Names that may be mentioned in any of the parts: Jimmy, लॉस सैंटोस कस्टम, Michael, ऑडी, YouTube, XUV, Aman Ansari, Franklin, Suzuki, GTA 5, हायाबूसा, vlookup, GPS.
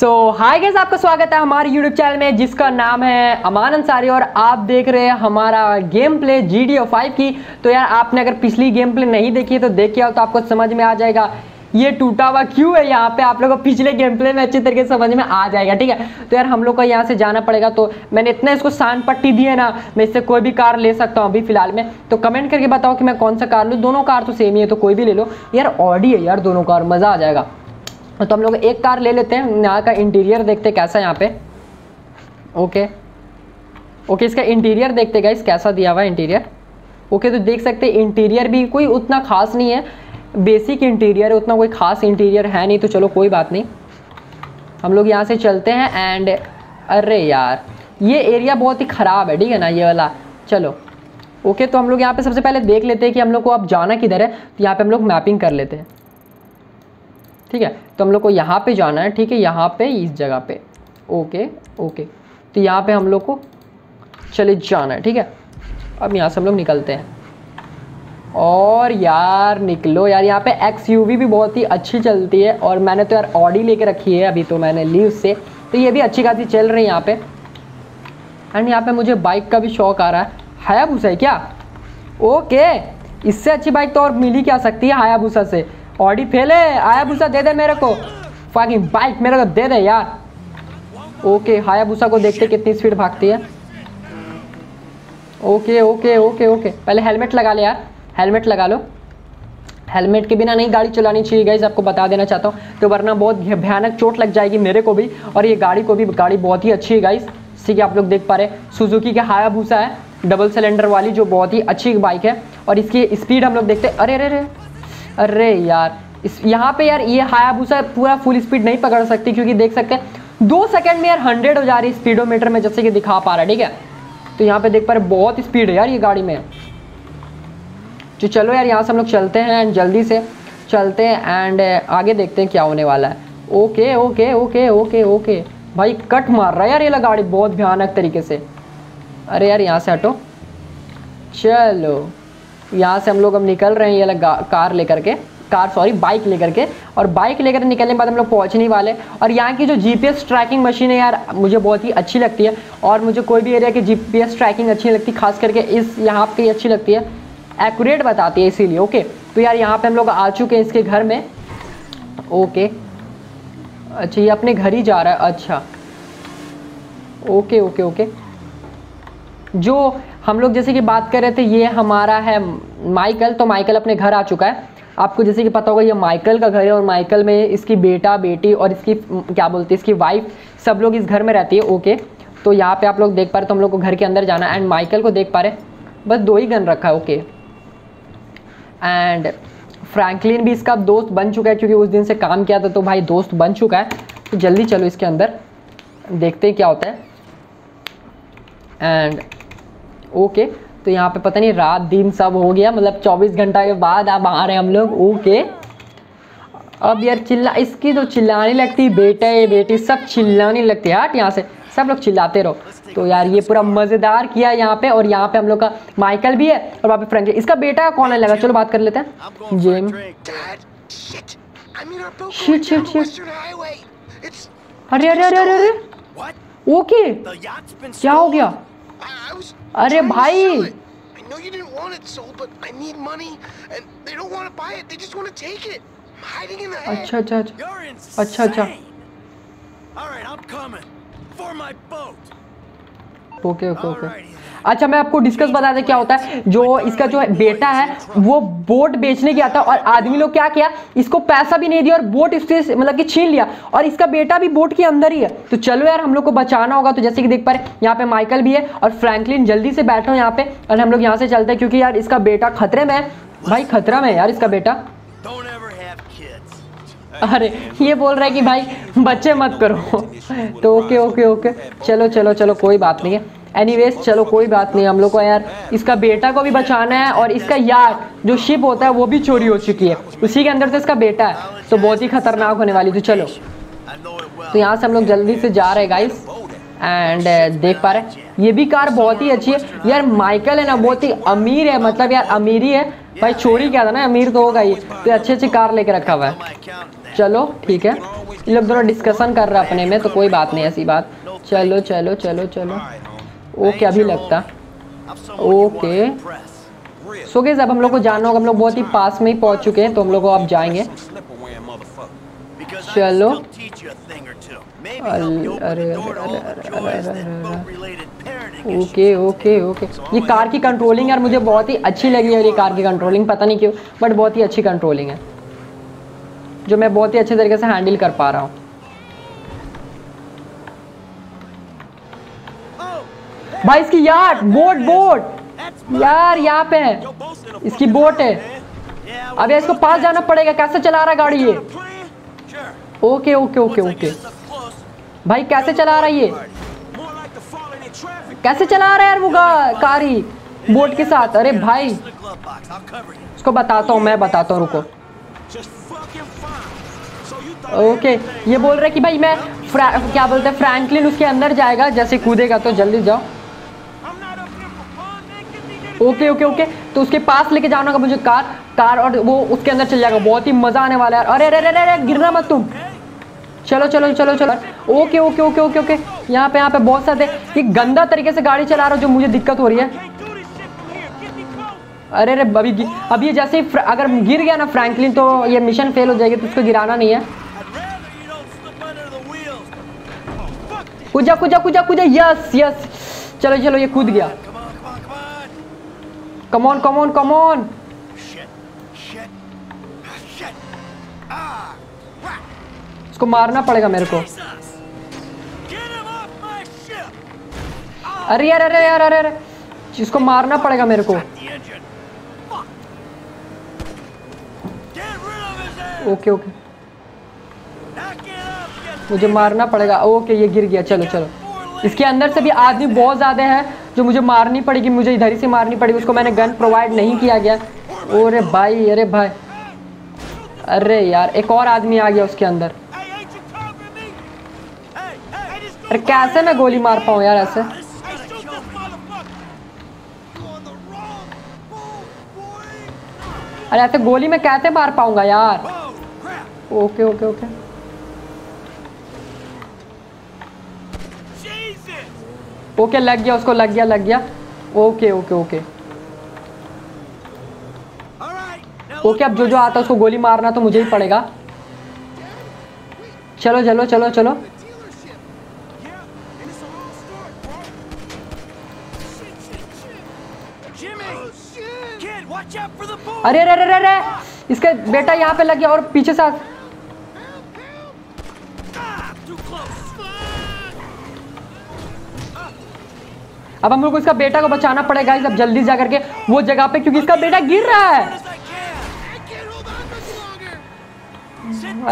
सो hi guys, आपका स्वागत है हमारे YouTube चैनल में जिसका नाम है अमान अंसारी और आप देख रहे हैं हमारा गेम प्ले GTA 5 की। तो यार आपने अगर पिछली गेम प्ले नहीं देखी है तो देखिए आओ तो आपको समझ में आ जाएगा ये टूटा हुआ क्यों है। यहाँ पे आप लोगों को पिछले गेम प्ले में अच्छे तरीके से समझ में आ जाएगा, ठीक है। तो यार हम लोग को यहाँ से जाना पड़ेगा। तो मैंने इतना इसको सान पट्टी दी है ना, मैं इससे कोई भी कार ले सकता हूँ अभी फिलहाल में। तो कमेंट करके बताओ कि मैं कौन सा कार लूँ। दोनों कार तो सेम ही है तो कोई भी ले लो यार, ऑडी है यार दोनों कार, मज़ा आ जाएगा। तो हम लोग एक कार ले लेते हैं, यहाँ का इंटीरियर देखते कैसा है यहाँ पे। ओके इसका इंटीरियर देखते गाइस कैसा दिया हुआ है इंटीरियर। ओके तो देख सकते हैं इंटीरियर भी कोई उतना खास नहीं है, बेसिक इंटीरियर है, उतना कोई खास इंटीरियर है नहीं। तो चलो कोई बात नहीं, हम लोग यहाँ से चलते हैं। एंड अरे यार ये एरिया बहुत ही ख़राब है, ठीक है ना ये वाला। चलो ओके तो हम लोग यहाँ पर सबसे पहले देख लेते हैं कि हम लोग को अब जाना किधर है। तो यहाँ पर हम लोग मैपिंग कर लेते हैं, ठीक है। तो हम लोग को यहाँ पे जाना है, ठीक है, यहाँ पे इस जगह पे। ओके तो यहाँ पे हम लोग को चले जाना है, ठीक है। अब यहाँ से हम लोग निकलते हैं और यार निकलो यार। यहाँ पे XUV भी बहुत ही अच्छी चलती है और मैंने तो यार ऑडी लेके रखी है अभी, तो मैंने ली उससे, तो ये भी अच्छी खासी चल रही है यहाँ पे। एंड यहाँ पे मुझे बाइक का भी शौक आ रहा है। हायाबूसा है क्या? ओके इससे अच्छी बाइक तो और मिल ही क्या सकती है हायाबूसा से। ऑडी फेले, हायाबूसा दे दे मेरे को, फाकिंग बाइक मेरे को दे दे यार। ओके हायाबूसा को देखते कितनी स्पीड भागती है। ओके पहले हेलमेट लगा ले यार, हेलमेट लगा लो। हेलमेट के बिना नहीं गाड़ी चलानी चाहिए गाइस, आपको बता देना चाहता हूँ, तो वरना बहुत भयानक चोट लग जाएगी मेरे को भी और ये गाड़ी को भी। गाड़ी बहुत ही अच्छी है गाइस, ठीक है, आप लोग देख पा रहे सुजुकी के हायाबूसा है, डबल सिलेंडर वाली, जो बहुत ही अच्छी बाइक है। और इसकी स्पीड हम लोग देखते हैं। अरे यार इस यहाँ पे यार ये हायाबूसा पूरा फुल स्पीड नहीं पकड़ सकती क्योंकि देख सकते हैं 2 सेकंड में यार 100 हो जा रही स्पीडोमीटर में, जैसे कि दिखा पा रहा है, ठीक है। तो यहाँ पे देख पा रहे बहुत स्पीड है यार ये गाड़ी में। तो चलो यार यहाँ से हम लोग चलते हैं एंड जल्दी से चलते हैं एंड आगे देखते हैं क्या होने वाला है। ओके भाई कट मार रहा है यार ये गाड़ी बहुत भयानक तरीके से। अरे यार यहाँ से हटो। चलो यहाँ से हम लोग अब निकल रहे हैं ये बाइक लेकर के। और बाइक लेकर निकलने के बाद हम लोग पहुँचने वाले और यहाँ की जो GPS ट्रैकिंग मशीन है यार मुझे बहुत ही अच्छी लगती है। और मुझे कोई भी एरिया की GPS ट्रैकिंग अच्छी लगती, खास करके इस यहाँ पे अच्छी लगती है, एक्यूरेट बताती है इसीलिए। ओके तो यार यहाँ पर हम लोग आ चुके हैं इसके घर में। ओके अच्छा ये अपने घर ही जा रहा है, अच्छा ओके। जो हम लोग जैसे कि बात कर रहे थे ये हमारा है माइकल, तो माइकल अपने घर आ चुका है। आपको जैसे कि पता होगा ये माइकल का घर है और माइकल में इसकी बेटा बेटी और इसकी क्या बोलते हैं इसकी वाइफ, सब लोग इस घर में रहती है। ओके तो यहाँ पे आप लोग देख पा रहे, तो हम लोग को घर के अंदर जाना है। एंड माइकल को देख पा रहे बस 2 ही गन रखा है। ओके एंड फ्रैंकलिन भी इसका दोस्त बन चुका है क्योंकि उस दिन से काम किया था तो भाई दोस्त बन चुका है। तो जल्दी चलो इसके अंदर देखते क्या होता है। एंड ओके तो यहाँ पे पता नहीं रात दिन सब हो गया, मतलब 24 घंटा के बाद अब आ रहे हैं हम लोग। ओके अब यार इसकी तो चिल्लाने लगती, बेटा ये बेटी सब चिल्लाने लगती है, हट यहाँ से, सब लोग चिल्लाते रहो। तो यार ये पूरा मज़ेदार किया यहाँ पे। और यहाँ पे हम लोग का माइकल भी है और वहाँ पे फ्रेंक, इसका बेटा कौन है लगा, चलो बात कर लेते हैं। जिम अरे ओके क्या हो गया? अरे भाई अच्छा। ओके अच्छा मैं आपको डिस्कस बता दें क्या होता है। जो इसका जो बेटा है वो बोट बेचने गया था और आदमी लोग क्या किया, इसको पैसा भी नहीं दिया और बोट इससे मतलब कि छीन लिया। और इसका बेटा भी बोट के अंदर ही है। तो चलो यार हम लोग को बचाना होगा। तो जैसे कि देख पा रहे यहाँ पे माइकल भी है और फ्रैंकलिन, जल्दी से बैठो यहाँ पे और हम लोग यहाँ से चलते हैं क्योंकि यार इसका बेटा खतरे में है भाई, खतरा में है यार इसका बेटा। अरे ये बोल रहा है कि भाई बच्चे मत करो। तो ओके चलो कोई बात नहीं है, एनीवेज चलो कोई बात नहीं। हम लोग को यार इसका बेटा को भी बचाना है और इसका यार जो शिप होता है वो भी चोरी हो चुकी है, उसी के अंदर से इसका बेटा है, तो बहुत ही खतरनाक होने वाली। तो चलो तो यहाँ से हम लोग जल्दी से जा रहे हैं गाइस। एंड देख पा रहे ये भी कार बहुत ही अच्छी है यार। माइकल है ना बहुत ही अमीर है, मतलब यार अमीरी है भाई, चोरी क्या था ना, अमीर तो होगा ही, तो अच्छी कार लेके रखा हुआ है। चलो ठीक है ये लोग दोनों डिस्कशन कर रहा अपने में, तो कोई बात नहीं ऐसी बात। चलो चलो चलो चलो ओके अभी लगता ओके। सो गाइस अब हम लोग को जानना होगा, हम लोग बहुत ही पास में ही पहुंच चुके हैं, तो हम लोग अब जाएंगे। चलो ओके ओके ओके। ये कार की कंट्रोलिंग यार मुझे बहुत ही अच्छी लगी है, ये कार की कंट्रोलिंग पता नहीं क्यों बट बहुत ही अच्छी कंट्रोलिंग है जो मैं बहुत ही अच्छे तरीके से हैंडल कर पा रहा हूँ। भाई इसकी यार बोट बोट यार यहाँ पे है, इसकी बोट है। अब यार इसको पास जाना पड़ेगा, कैसे चला रहा गाड़ी ये? ओके ओके ओके ओके भाई कैसे चला रहा ये, कैसे चला रहा है यार वो कारी बोट के साथ। अरे भाई इसको बताता हूँ मैं, बताता हूँ रुको। ओके ये बोल रहा है कि भाई मैं क्या बोलते हैं फ्रैंकलिन उसके अंदर जाएगा जैसे कूदेगा, तो जल्दी जाओ। ओके ओके ओके तो उसके पास लेके जाना होगा मुझे कार कार और वो उसके अंदर चल जाएगा, बहुत ही मजा आने वाला है। अरे अरे अरे अरे गिरना मत तुम, चलो चलो चलो चलो। Okay okay okay okay okay यहाँ पे बहुत सारे ये गंदा तरीके से गाड़ी चला रहा हूँ जो मुझे दिक्कत हो रही है। अरे अरे अभी जैसे ही अगर गिर गया ना फ्रैंकलिन तो ये मिशन फेल हो जाएगी, तो उसको गिराना नहीं है। कूदा कूदा कूदा कूदा यस यस चलो चलो ये कूद गया। कमॉन कमॉन कमॉन इसको मारना पड़ेगा मेरे को। अरे यार अरे यार अरे अरे इसको मारना पड़ेगा मेरे को। ओके ओके मुझे मारना पड़ेगा। ओके ये गिर गया चलो चलो। इसके अंदर से भी आदमी बहुत ज़्यादा है जो मुझे मारनी पड़ेगी, मुझे इधर ही से मारनी पड़ेगी उसको, मैंने गन प्रोवाइड नहीं किया गया। अरे भाई अरे भाई अरे यार एक और आदमी आ गया उसके अंदर। अरे कैसे मैं गोली मार पाऊँ यार ऐसे। अरे ऐसे गोली मैं कैसे मार पाऊँगा यार। ओके ओके ओके ओके लग गया उसको, लग गया लग गया। ओके ओके ओके ओके अब जो जो आता है उसको गोली मारना तो मुझे ही पड़ेगा। चलो चलो चलो चलो अरे अरे अरे अरे इसका बेटा यहाँ पे लग गया और पीछे साथ। अब हम लोग को इसका बेटा को बचाना पड़ेगा अब जल्दी जा करके वो जगह पे, क्योंकि इसका बेटा गिर रहा है।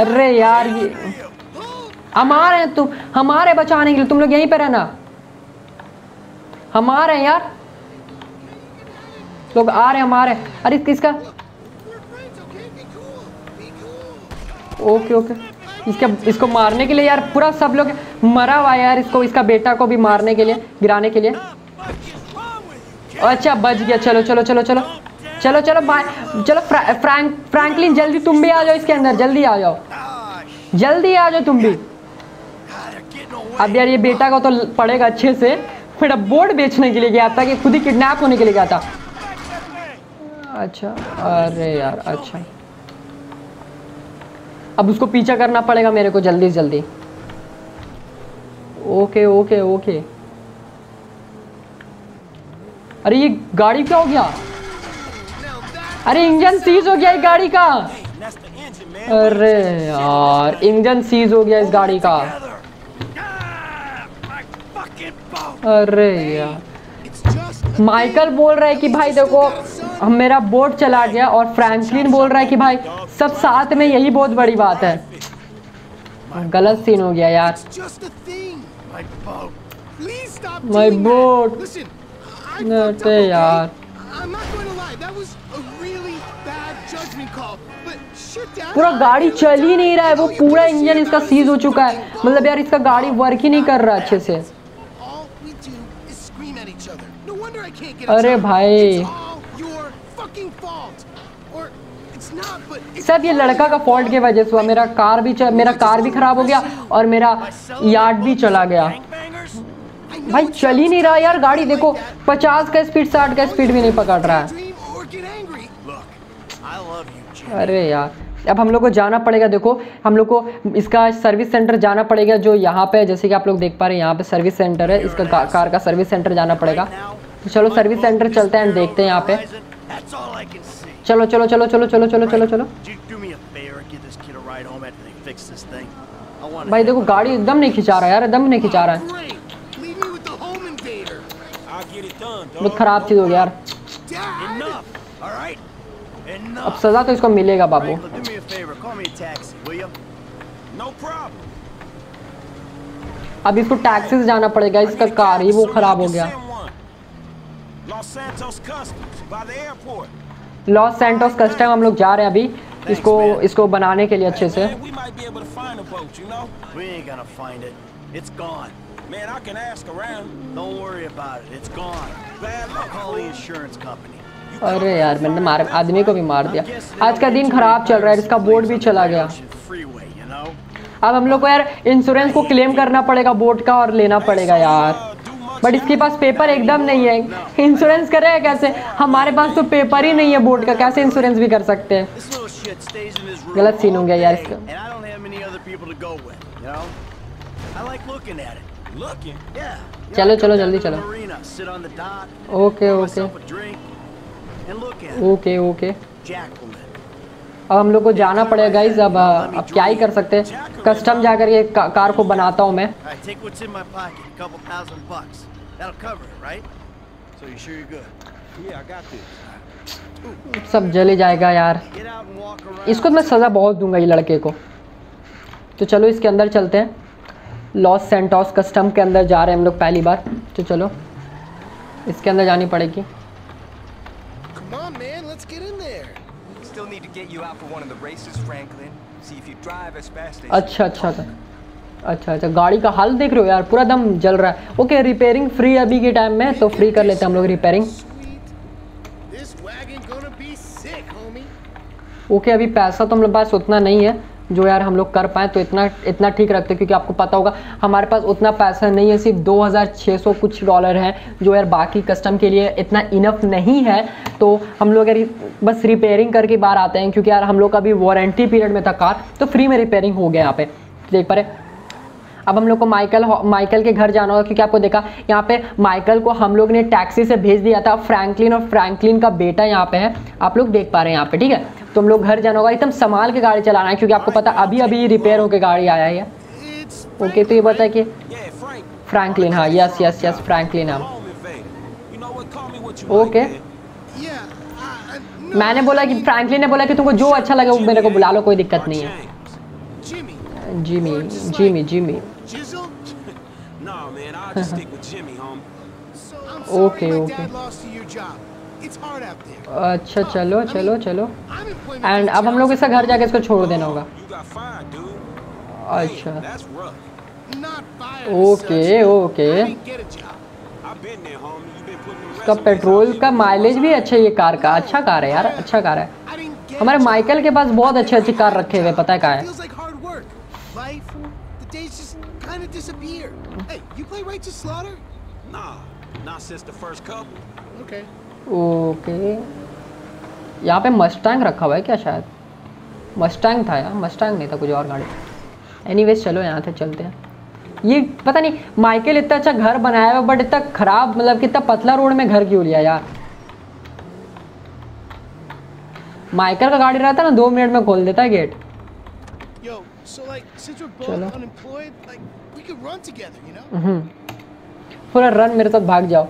अरे यार ये हम आ रहे हैं, तुम हमारे बचाने के लिए तुम लोग यहीं पे रहना, हम आ रहे हैं यार लोग आ रहे हैं हम आ रहे हैं। अरे इसका ओके ओके इसके इसको मारने के लिए यार पूरा सब लोग मरा हुआ यार, इसको इसका बेटा को भी मारने के लिए गिराने के लिए। अच्छा बच गया चलो चलो चलो चलो चलो चलो भाई चलो। फ्रैंकलिन जल्दी तुम भी आ जाओ इसके अंदर, जल्दी आ जाओ जल्दी आ जाओ तुम भी। अब यार ये बेटा को तो पड़ेगा अच्छे से, फिर अब बोर्ड बेचने के लिए गया था कि खुद ही किडनैप होने के लिए गया था। अच्छा अरे यार अच्छा अब उसको पीछा करना पड़ेगा मेरे को जल्दी से जल्दी। ओके ओके ओके अरे ये गाड़ी क्या हो गया? अरे इंजन सीज हो गया इस गाड़ी का। अरे यार इंजन सीज हो गया इस गाड़ी का। अरे यार माइकल बोल रहा है कि भाई देखो हम मेरा बोट चला गया, और फ्रैंकलिन बोल रहा है कि भाई सब साथ में यही बहुत बड़ी बात है। गलत सीन हो गया यार। माय बोट अरे यार पूरा गाड़ी चल ही नहीं रहा है, वो पूरा इंजन इसका सीज हो चुका है। मतलब यार इसका गाड़ी वर्क ही नहीं कर रहा अच्छे से। अरे भाई सब ये लड़का का फॉल्ट के वजह से हुआ। मेरा कार भी खराब हो गया और मेरा यार्ड भी चला गया। भाई चल ही नहीं रहा यार गाड़ी, देखो 50 का स्पीड 60 का स्पीड भी नहीं पकड़ रहा है। अरे यार अब हम लोग को जाना पड़ेगा, देखो हम लोग को इसका सर्विस सेंटर जाना पड़ेगा जो यहाँ पे, जैसे कि आप लोग देख पा रहे हैं यहाँ पे सर्विस सेंटर है, इसका कार का सर्विस सेंटर जाना पड़ेगा। तो चलो सर्विस सेंटर चलते हैं, देखते हैं यहाँ पे। चलो चलो चलो चलो चलो चलो चलो चलो। भाई देखो गाड़ी एकदम नहीं खिंचा रहा यार, एकदम नहीं खिंचा रहा है, बहुत खराब चीज हो गया यार। अब सजा तो इसको मिलेगा बाबू। अब इसको टैक्सी से जाना पड़ेगा, इसका कार ही वो खराब हो गया। लॉस सैंटोस कस्टम हम लोग जा रहे हैं अभी इसको बनाने के लिए अच्छे से। Man, I can ask around. Don't worry about it. It's gone. Bad luck, call the insurance company. अरे यार मैंने मारा, आदमी को भी मार दिया। आज का दिन खराब चल रहा है, इसका बोर्ड भी चला गया। अब हम लोग को यार इंश्योरेंस को क्लेम करना पड़ेगा बोर्ड का और लेना पड़ेगा यार, बट इसके पास पेपर एकदम नहीं है। इंश्योरेंस कर रहे हैं कैसे, हमारे पास तो पेपर ही नहीं है बोर्ड का, कैसे इंश्योरेंस भी कर सकते हैं। गलत सीन हो गया यार इसका। चलो चलो जल्दी चलो। Okay okay okay okay. अब हम लोग को जाना पड़ेगा गाइज, अब क्या ही कर सकते हैं। कस्टम जाकर ये कार को बनाता हूँ मैं। सब जले जाएगा यार, इसको मैं सज़ा बहुत दूंगा ये लड़के को। तो चलो इसके अंदर चलते हैं, लॉस सैंटोस कस्टम के अंदर जा रहे हैं हम लोग पहली बार। तो चलो इसके अंदर जानी पड़ेगी। अच्छा अच्छा अच्छा अच्छा, गाड़ी का हाल देख रहे हो यार, पूरा दम जल रहा है। ओके रिपेयरिंग फ्री अभी के टाइम में, तो फ्री कर लेते हैं हम लोग रिपेयरिंग। ओके अभी पैसा तो हम लोग पास उतना नहीं है जो यार हम लोग कर पाए, तो इतना ठीक रखते हैं, क्योंकि आपको पता होगा हमारे पास उतना पैसा नहीं है, सिर्फ 2600 कुछ डॉलर है जो यार बाकी कस्टम के लिए इतना इनफ नहीं है। तो हम लोग यार बस रिपेयरिंग करके बाहर आते हैं, क्योंकि यार हम लोग अभी वारंटी पीरियड में था कार, तो फ्री में रिपेयरिंग हो गया यहाँ पे देख पा रहे। अब हम लोग को माइकल के घर जाना होगा, क्योंकि आपको देखा यहाँ पे माइकल को हम लोग ने टैक्सी से भेज दिया था। फ्रैंकलिन और फ्रैंकलिन का बेटा यहाँ पे है, आप लोग देख पा रहे हैं यहाँ पे, ठीक है। तो हम लोग घर जाना होगा, एकदम संभाल के गाड़ी चलाना है, क्योंकि आपको पता अभी अभी रिपेयर होकर गाड़ी आया है। ओके तो ये बताया कि फ्रैंकलिन, हाँ यस यस यस फ्रैंकलिन हम। ओके मैंने बोला कि फ्रैंकलिन ने बोला कि तुमको जो अच्छा लगे वो मेरे को बुला लो, कोई दिक्कत नहीं है। Jimmy Jimmy Jimmy, okay okay अच्छा चलो चलो चलो। एंड अब हम लोग इसका घर जाके इसको छोड़ देना होगा। अच्छा ओके ओके, इसका पेट्रोल का माइलेज भी अच्छा, ये कार का अच्छा कार है यार, अच्छा कार है। हमारे माइकल के पास बहुत अच्छे अच्छी कार रखे हुए, पता है कहाँ है। ओके यहाँ पे मस्टैंग रखा हुआ है क्या, शायद मस्टैंग था यार, मस्टैंग नहीं था कुछ और गाड़ी। एनीवेज चलो यहाँ से चलते हैं। ये पता नहीं माइकल इतना अच्छा घर बनाया हुआ, बट इतना खराब, मतलब कि इतना पतला रोड में घर क्यों लिया यार। माइकल का गाड़ी रहता ना 2 मिनट में खोल देता है गेट। चलो पूरा रन मेरे साथ भाग जाओ।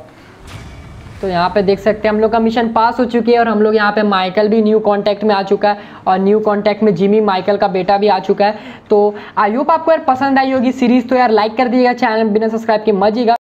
तो यहाँ पे देख सकते हैं हम लोग का मिशन पास हो चुकी है, और हम लोग यहाँ पे माइकल भी न्यू कांटेक्ट में आ चुका है, और न्यू कांटेक्ट में जिमी माइकल का बेटा भी आ चुका है। तो आई होप आपको यार पसंद आई होगी सीरीज़, तो यार लाइक कर दीजिएगा, चैनल बिना सब्सक्राइब के मजिएगा।